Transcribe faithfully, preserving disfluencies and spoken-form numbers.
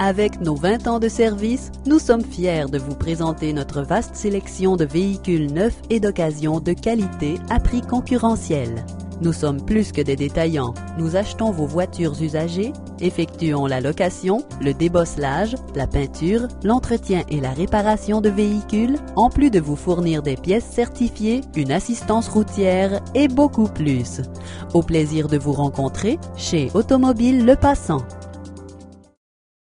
Avec nos vingt ans de service, nous sommes fiers de vous présenter notre vaste sélection de véhicules neufs et d'occasion de qualité à prix concurrentiel. Nous sommes plus que des détaillants, nous achetons vos voitures usagées, effectuons la location, le débosselage, la peinture, l'entretien et la réparation de véhicules, en plus de vous fournir des pièces certifiées, une assistance routière et beaucoup plus. Au plaisir de vous rencontrer chez Automobiles Le Passant.